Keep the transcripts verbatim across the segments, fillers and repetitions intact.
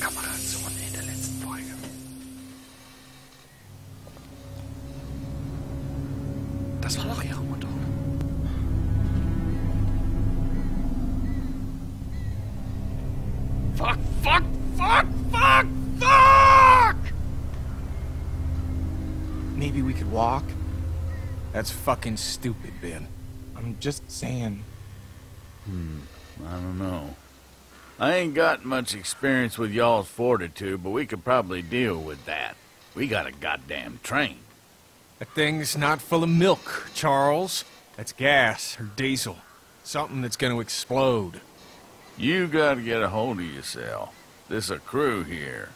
Kameration in der letzten Folge. Das war doch ihre Mutter. Fuck, fuck, fuck, fuck, fuck! Maybe we could walk? That's fucking stupid, Ben. I'm just saying. Hmm, I don't know. I ain't got much experience with y'all's fortitude, but we could probably deal with that. We got a goddamn train. That thing's not full of milk, Charles. That's gas or diesel. Something that's gonna explode. You gotta get a hold of yourself. There's a crew here.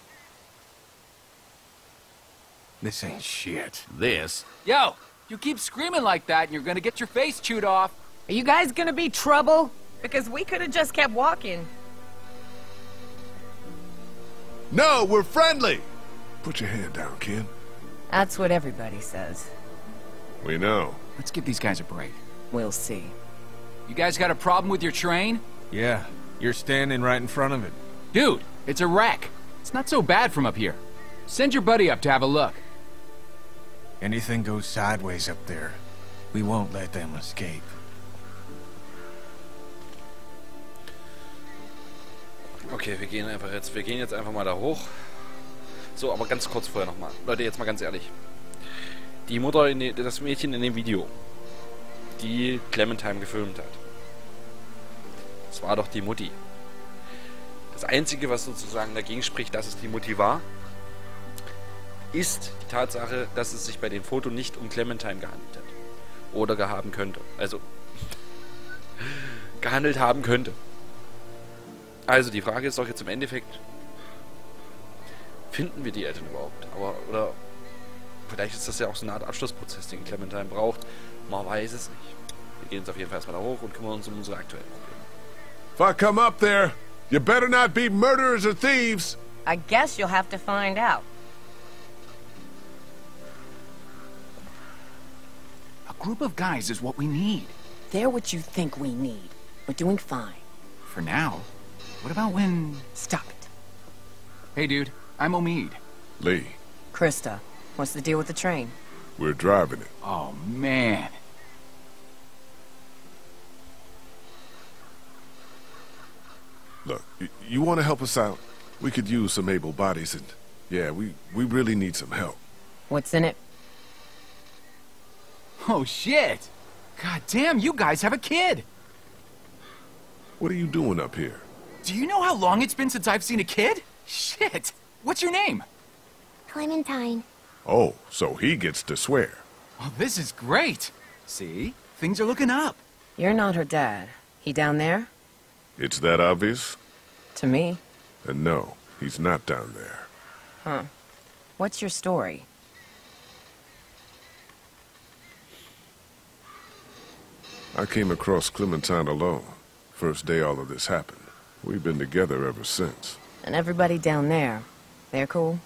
This ain't shit. This? Yo, you keep screaming like that and you're gonna get your face chewed off. Are you guys gonna be trouble? Because we could've just kept walking. No, we're friendly! Put your hand down, kid. That's what everybody says. We know. Let's give these guys a break. We'll see. You guys got a problem with your train? Yeah, you're standing right in front of it. Dude, it's a wreck. It's not so bad from up here. Send your buddy up to have a look. Anything goes sideways up there, we won't let them escape. Okay, wir gehen einfach jetzt, wir gehen jetzt einfach mal da hoch. So, aber ganz kurz vorher nochmal. Leute, jetzt mal ganz ehrlich. Die Mutter, in die, das Mädchen in dem Video, die Clementine gefilmt hat. Das war doch die Mutti. Das Einzige, was sozusagen dagegen spricht, dass es die Mutti war, ist die Tatsache, dass es sich bei dem Foto nicht um Clementine gehandelt hat. Oder gehaben könnte. Also, gehandelt haben könnte. Also, die Frage ist doch jetzt im Endeffekt, finden wir die Eltern überhaupt? Aber, oder, vielleicht ist das ja auch so eine Art Abschlussprozess, den Clementine braucht. Man weiß es nicht. Wir gehen jetzt auf jeden Fall erstmal da hoch und kümmern uns um unsere aktuellen Probleme. If I come up there, you better not be murderers or thieves. I guess you'll have to find out. A group of guys is what we need. They're what you think we need. We're doing fine. For now. What about when... Stop it. Hey, dude. I'm Omid. Lee. Krista. What's the deal with the train? We're driving it. Oh, man. Look, you want to help us out? We could use some able bodies and... Yeah, we, we really need some help. What's in it? Oh, shit! God damn, you guys have a kid! What are you doing up here? Do you know how long it's been since I've seen a kid? Shit! What's your name? Clementine. Oh, so he gets to swear. Oh, this is great. See? Things are looking up. You're not her dad. He down there? It's that obvious? To me. And no, he's not down there. Huh. What's your story? I came across Clementine alone. First day all of this happened. We've been together ever since. And everybody down there, they're cool?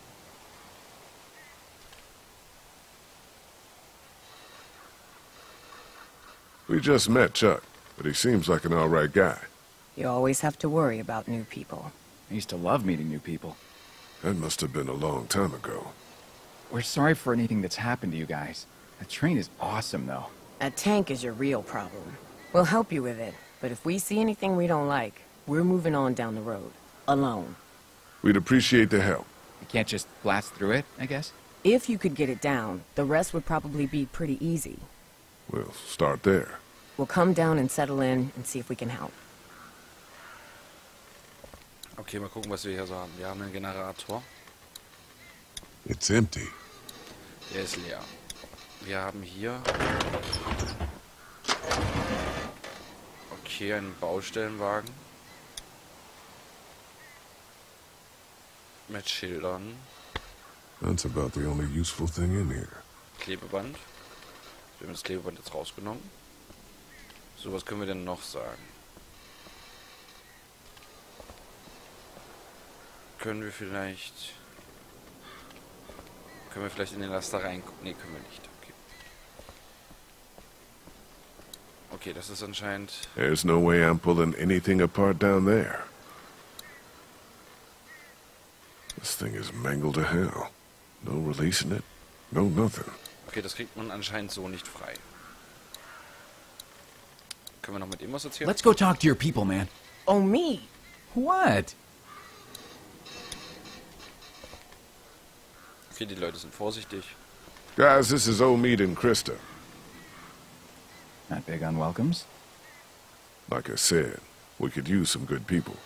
We just met Chuck, but he seems like an alright guy. You always have to worry about new people. I used to love meeting new people. That must have been a long time ago. We're sorry for anything that's happened to you guys. A train is awesome, though. A tank is your real problem. We'll help you with it, but if we see anything we don't like, we're moving on down the road. Alone. We'd appreciate the help. You can't just blast through it, I guess? If you could get it down, the rest would probably be pretty easy. We'll start there. We'll come down and settle in and see if we can help. Okay, mal gucken, was wir hier so haben. Wir haben einen Generator. It's empty. Der ist leer. Wir haben hier... Okay, einen Baustellenwagen. Mit Schildern. That's about the only useful thing in here. Klebeband. Wir haben das Klebeband jetzt rausgenommen. So, was können wir denn noch sagen? Können wir vielleicht... Können wir vielleicht in den Laster reingucken? Ne, können wir nicht. Okay. Okay, das ist anscheinend... There's no way I'm pulling anything apart down there. This thing is mangled to hell. No releasing it, no nothing. Okay, das kriegt man anscheinend so nicht frei. Können wir noch mit ihm was erzählen? Let's go talk to your people, man. Oh, me? What? Okay, die Leute sind vorsichtig. Guys, this is Omid and Krista. Not big on welcomes. Like I said, we could use some good people.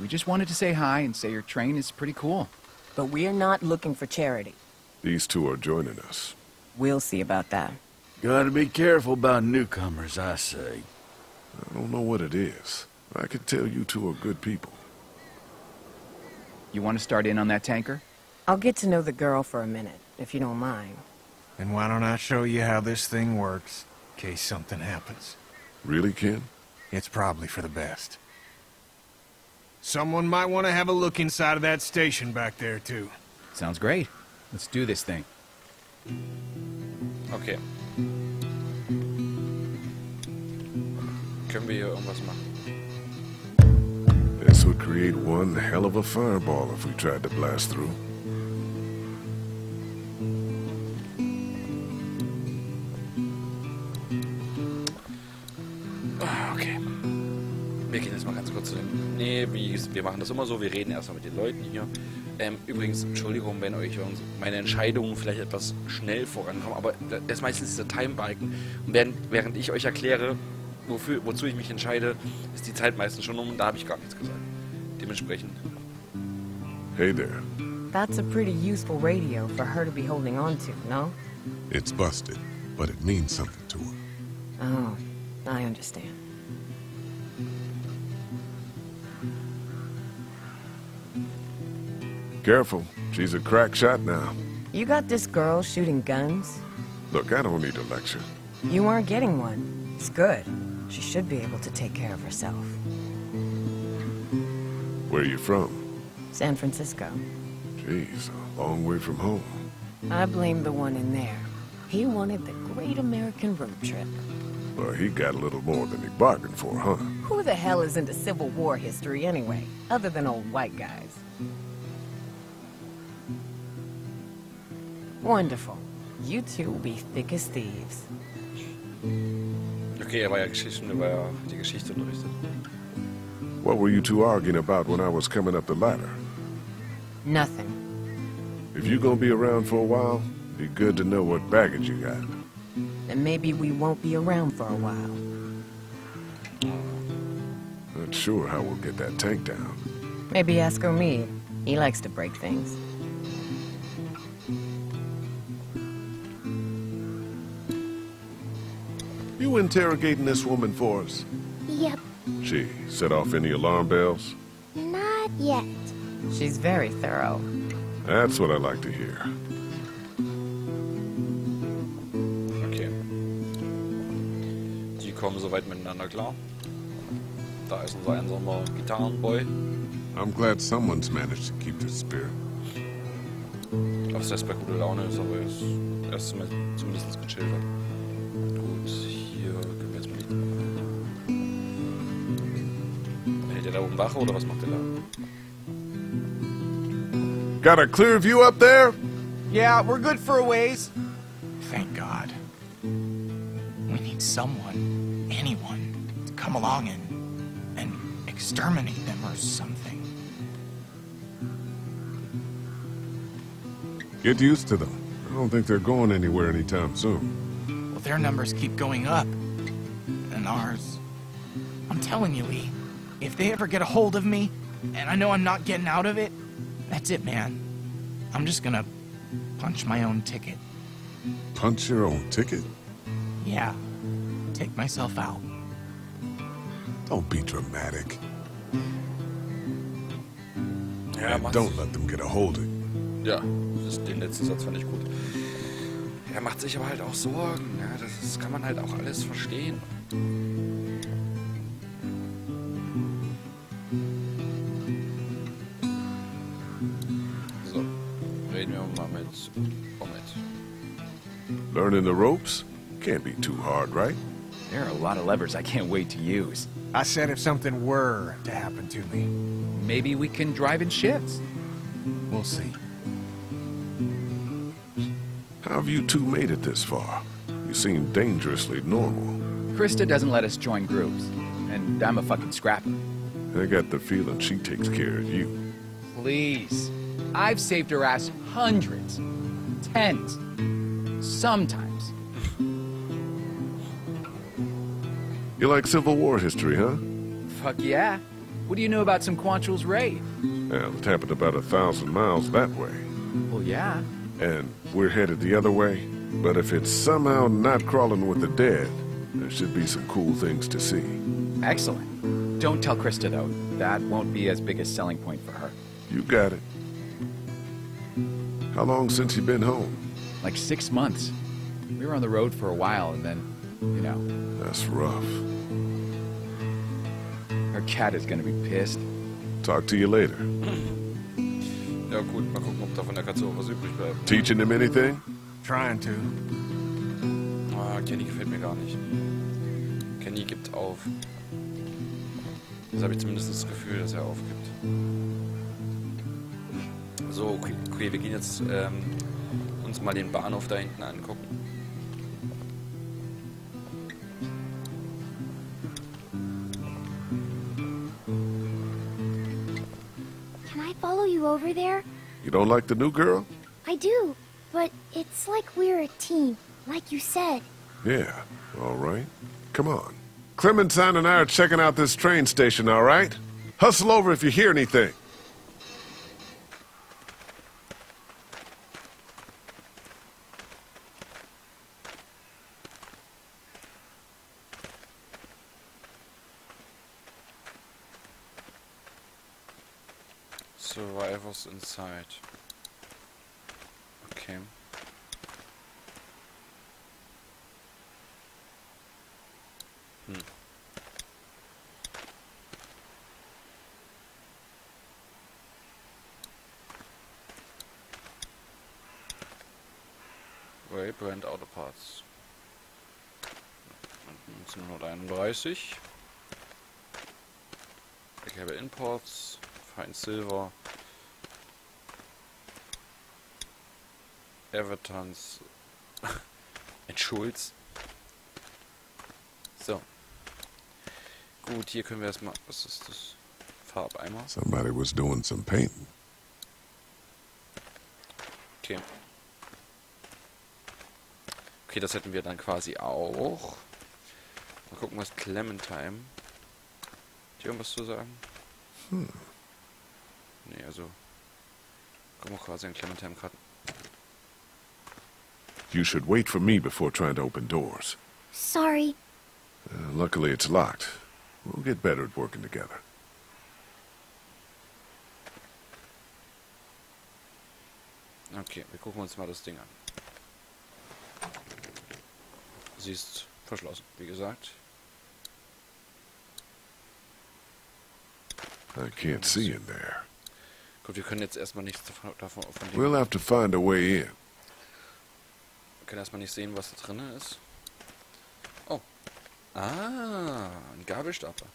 We just wanted to say hi and say your train is pretty cool. But we're not looking for charity. These two are joining us. We'll see about that. Gotta be careful about newcomers, I say. I don't know what it is. I can tell you two are good people. You want to start in on that tanker? I'll get to know the girl for a minute, if you don't mind. And why don't I show you how this thing works, in case something happens? Really, Ken? It's probably for the best. Someone might want to have a look inside of that station back there, too. Sounds great. Let's do this thing. Okay. Können wir hier irgendwas machen? This would create one hell of a fireball if we tried to blast through. Okay. Wir gehen jetzt mal ganz kurz zu dem... Nee, wie, wir machen das immer so, wir reden erstmal mit den Leuten hier. Ähm, übrigens, Entschuldigung, wenn euch meine Entscheidungen vielleicht etwas schnell vorankommen, aber das ist meistens dieser Time-Balken. Und während, während ich euch erkläre, wofür, wozu ich mich entscheide, ist die Zeit meistens schon um und da habe ich gar nichts gesagt. Dementsprechend. Hey there. That's a pretty useful radio for her to be holding on to, no? It's busted, but it means something to her. Oh, I understand. Careful. She's a crack shot now. You got this girl shooting guns? Look, I don't need a lecture. You aren't getting one. It's good. She should be able to take care of herself. Where are you from? San Francisco. Jeez, a long way from home. I blame the one in there. He wanted the great American road trip. Well, he got a little more than he bargained for, huh? Who the hell is into Civil War history anyway, other than old white guys? Wonderful. You two will be thick as thieves. Okay, er war ja Geschichten, er war ja die Geschichte unterrichtet. What were you two arguing about when I was coming up the ladder? Nothing. If you're gonna be around for a while, be good to know what baggage you got. Then maybe we won't be around for a while. Not sure how we'll get that tank down. Maybe ask Omid. He likes to break things. You interrogating this woman for us? Yep. She set off any alarm bells? Not yet. She's very thorough. That's what I like to hear. Okay. Die kommen soweit miteinander klar. Da ist unser einsamer Gitarrenboy. I'm glad someone's managed to keep the spirit. Ob's das bei guter Laune ist, aber er ist zumindest gechillt. Got a clear view up there? Yeah, we're good for a ways. Thank God. We need someone, anyone, to come along and, and exterminate them or something. Get used to them. I don't think they're going anywhere anytime soon. Well, their numbers keep going up. And ours. I'm telling you, Lee. If they ever get a hold of me, and I know I'm not getting out of it, that's it, man. I'm just gonna punch my own ticket. Punch your own ticket? Yeah. Take myself out. Don't be dramatic. Yeah, and don't let them get a hold of you. Ja, den letzten Satz fand ich gut. Er macht sich aber halt auch Sorgen. Ja, das, das kann man halt auch alles verstehen. Learning the ropes? Can't be too hard, right? There are a lot of levers I can't wait to use. I said if something were to happen to me. Maybe we can drive in shifts. We'll see. How have you two made it this far? You seem dangerously normal. Krista doesn't let us join groups, and I'm a fucking scrapper. I got the feeling she takes care of you. Please. I've saved her ass hundreds, tens, sometimes. You like Civil War history, huh? Fuck yeah. What do you know about some Quantrill's raid? Yeah, it happened about a thousand miles that way. Well, yeah. And we're headed the other way. But if it's somehow not crawling with the dead, there should be some cool things to see. Excellent. Don't tell Krista, though. That won't be as big a selling point for her. You got it. How long since you been home? Like six months. We were on the road for a while, and then, you know. That's rough. Her cat is gonna be pissed. Talk to you later. Ja gut, mal gucken, ob da von der Katze auch was übrig bleibt. Teaching him anything? Trying to. Ah, Kenny gefällt mir gar nicht. Kenny gibt auf. Das habe ich zumindest das Gefühl, dass er aufgibt. So, okay, okay wir gehen jetzt ähm, uns mal den Bahnhof da hinten angucken. Over there? You don't like the new girl? I do, but it's like we're a team, like you said. Yeah, all right. Come on. Clementine and I are checking out this train station, all right? Hustle over if you hear anything. Survivors inside. Okay. Hm. Raybrand Auto Parts. nineteen thirty-one. Ich habe Imports. Fine Silver. Evertons. Und Schulz. So. Gut, hier können wir erstmal. Was ist das? Farbeimer. Somebody was doing some painting. Okay. Okay, das hätten wir dann quasi auch. Mal gucken, was Clementine. Hat die irgendwas zu sagen? Hm. Ne, also. Kommen wir quasi an Clementine gerade. You should wait for me before trying to open doors. Sorry. Uh, luckily, it's locked. We'll get better at working together. Okay, wir gucken uns mal das Ding an. Sie ist verschlossen, wie gesagt. I can't see in there. Gut, wir können jetzt erstmal nichts davon. We'll have to find a way in. Wir können erstmal nicht sehen, was da drin ist. Oh. Ah, ein Gabelstapler.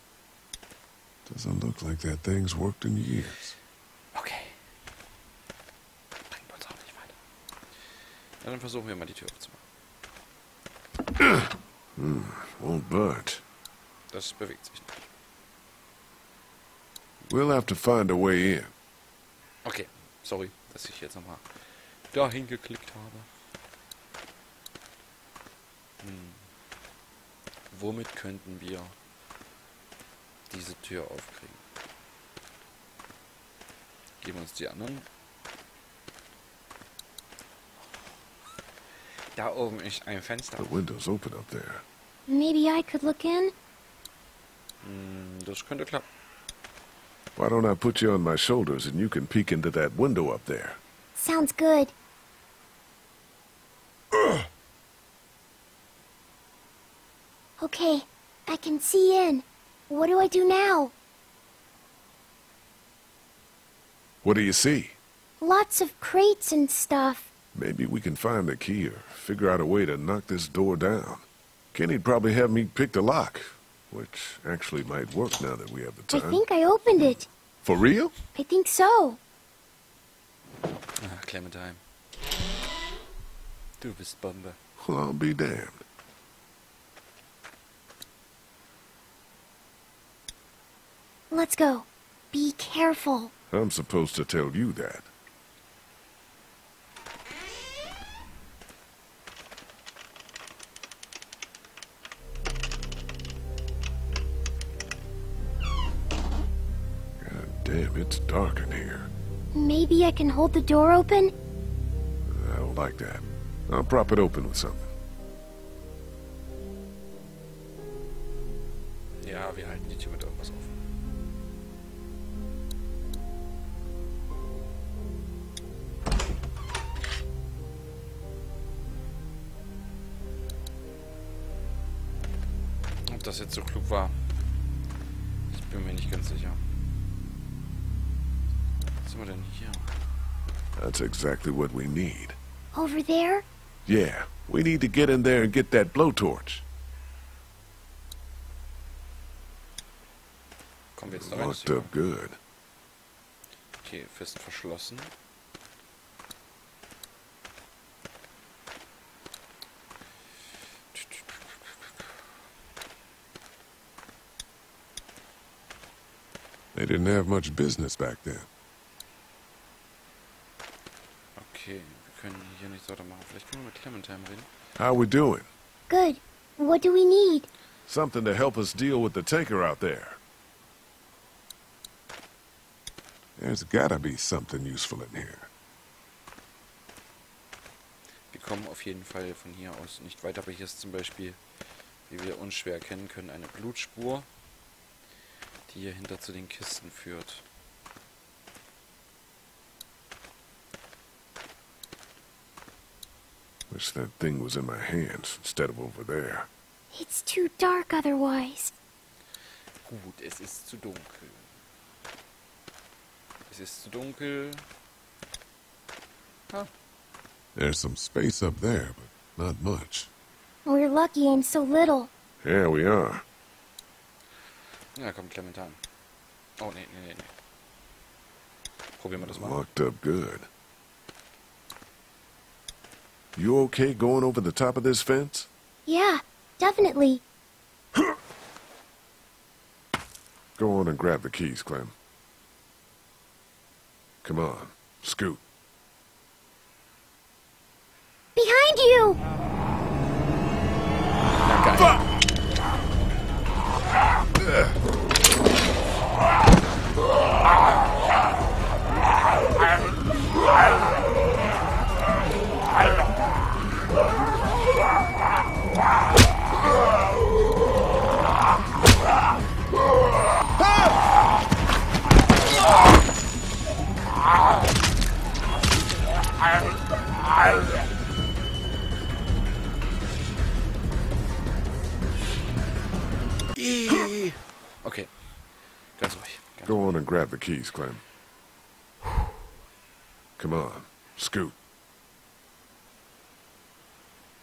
Doesn't look like that thing's worked in years. Okay. Bringt uns auch nicht weiter. Ja, dann versuchen wir mal die Tür aufzumachen. Hm, won't budge. Das bewegt sich nicht. We'll have to find a way in. Okay, sorry, dass ich jetzt nochmal dahin geklickt habe. Hm. Womit könnten wir diese Tür aufkriegen? Geben wir uns die anderen. Da oben ist ein Fenster. The windows open up there. Maybe I could look in. Hm, das könnte klappen. Why don't I put you on my shoulders and you can peek into that window up there? Sounds good. Okay, I can see in. What do I do now? What do you see? Lots of crates and stuff. Maybe we can find the key or figure out a way to knock this door down. Kenny'd probably have me pick the lock, which actually might work now that we have the time. I think I opened it. For real? I think so. Clementine. Du bist Bombe. Well, I'll be damned. Let's go. Be careful. I'm supposed to tell you that. God damn, it's dark in here. Maybe I can hold the door open? I don't like that. I'll prop it open with something. Ja, wir halten die Tür mit irgendwas offen. Ob das jetzt so klug war, ich bin mir nicht ganz sicher. Was sind wir denn hier? That's exactly what we need. Over there? Yeah, we need to get in there and get that blowtorch. Kommen wir jetzt rein, locked up good. Okay, fest verschlossen. They didn't have much business back then. Okay. How we doing? Good. What do we need? Something to help us deal with the taker out there. There's gotta be something useful in here. Wir kommen auf jeden Fall von hier aus nicht weiter, aber hier ist zum Beispiel, wie wir unschwer erkennen können, eine Blutspur, die hier hinter zu den Kisten führt. Wish that thing was in my hands instead of over there. It's too dark otherwise. Gut, es ist zu dunkel. Es ist zu dunkel. Huh. There's some space up there, but not much. We're lucky in so little. Yeah, we are. Ja, komm, Clementine. Oh, nee, nee, nee. Probieren wir das mal. Locked up good. You okay going over the top of this fence? Yeah, definitely. Go on and grab the keys, Clem. Come on, scoot. Behind you! Okay, ganz ruhig. Go on and grab the keys, Clem. Come on, scoot.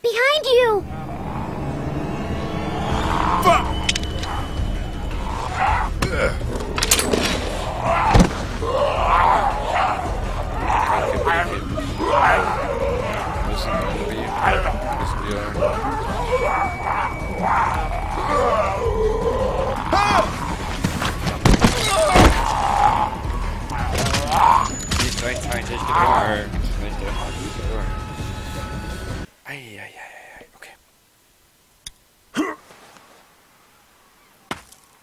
Behind you!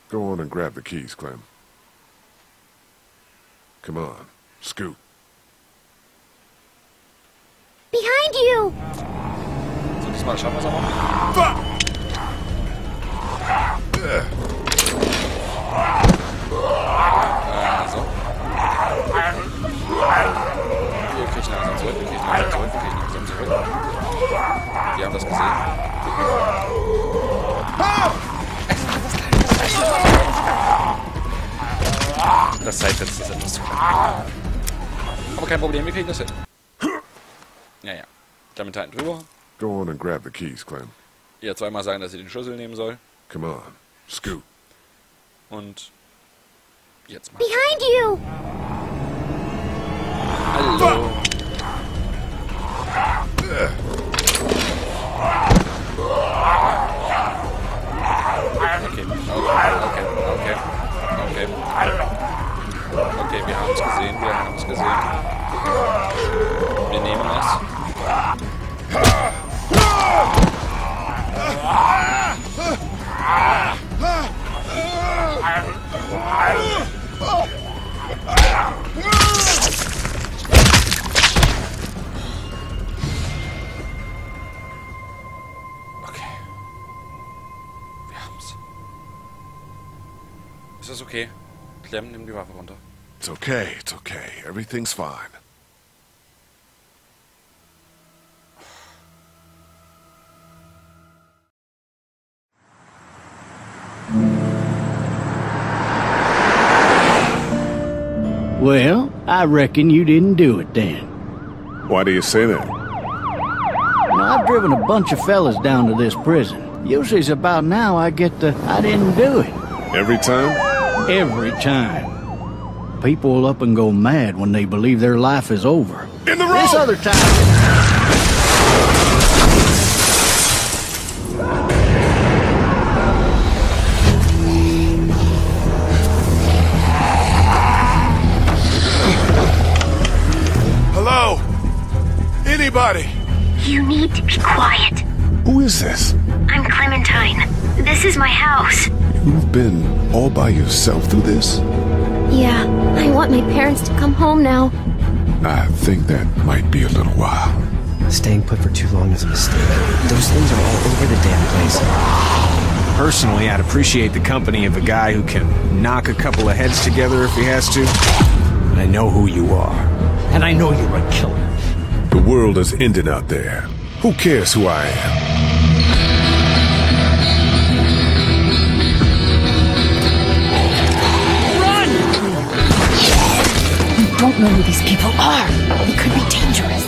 Go on and grab the keys, Clem. Come on, scoot. Behind you! So, diesmal schaffen wir es aber. So. Wir kriegen langsam zurück, wir kriegen langsam zurück, wir kriegen langsam zurück. Wir haben das gesehen. Das Seitwärts ist etwas zu klein. Aber kein Problem, wir kriegen das hin. Ja, ja. Damit halten drüber. Go on and grab the keys, Clem. Ihr zweimal sagen, dass ihr den Schlüssel nehmen soll. Come on, scoot. Und jetzt mal. Behind you! Hallo! Okay, wir haben es gesehen, wir haben es gesehen. Wir nehmen es. Okay. Wir haben es. Ist das okay? Clem, nimm die Waffe runter. It's okay, it's okay. Everything's fine. Well, I reckon you didn't do it then. Why do you say that? You know, I've driven a bunch of fellas down to this prison. Usually it's about now I get the, I didn't do it. Every time? Every time. People will up and go mad when they believe their life is over. In the road! This other time... Hello? Anybody? You need to be quiet. Who is this? I'm Clementine. This is my house. You've been all by yourself through this? Yeah, I want my parents to come home now. I think that might be a little while. Staying put for too long is a mistake. Those things are all over the damn place. Personally, I'd appreciate the company of a guy who can knock a couple of heads together if he has to. But I know who you are. And I know you're a killer. The world has ended out there. Who cares who I am? I don't know who these people are. They could be dangerous.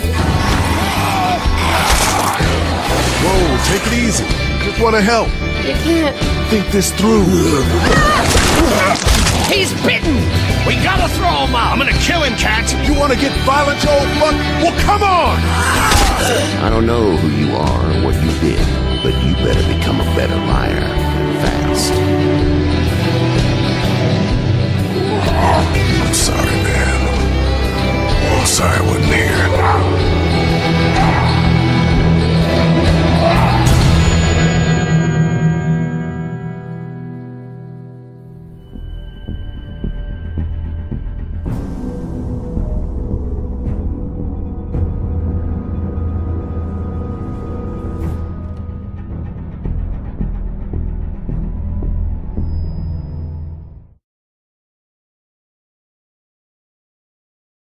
Whoa, take it easy. Just want to help. You can't. Think this through. He's bitten. We gotta throw him out. I'm gonna kill him, cat. You want to get violent, old fuck? Well, come on. I don't know who you are or what you did, but you better become a better liar fast. I'm sorry, man.